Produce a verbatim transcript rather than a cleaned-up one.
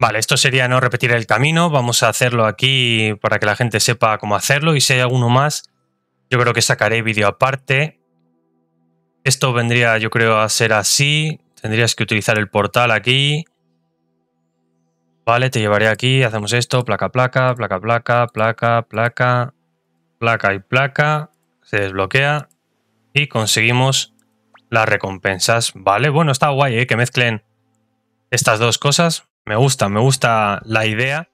Vale, esto sería no repetir el camino. Vamos a hacerlo aquí para que la gente sepa cómo hacerlo. Y si hay alguno más, yo creo que sacaré vídeo aparte. Esto vendría, yo creo, a ser así. Tendrías que utilizar el portal aquí. Vale, te llevaré aquí. Hacemos esto. Placa, placa, placa, placa, placa, placa, placa y placa. Se desbloquea. Y conseguimos las recompensas. Vale, bueno, está guay, ¿eh? Que mezclen estas dos cosas. Me gusta, me gusta la idea.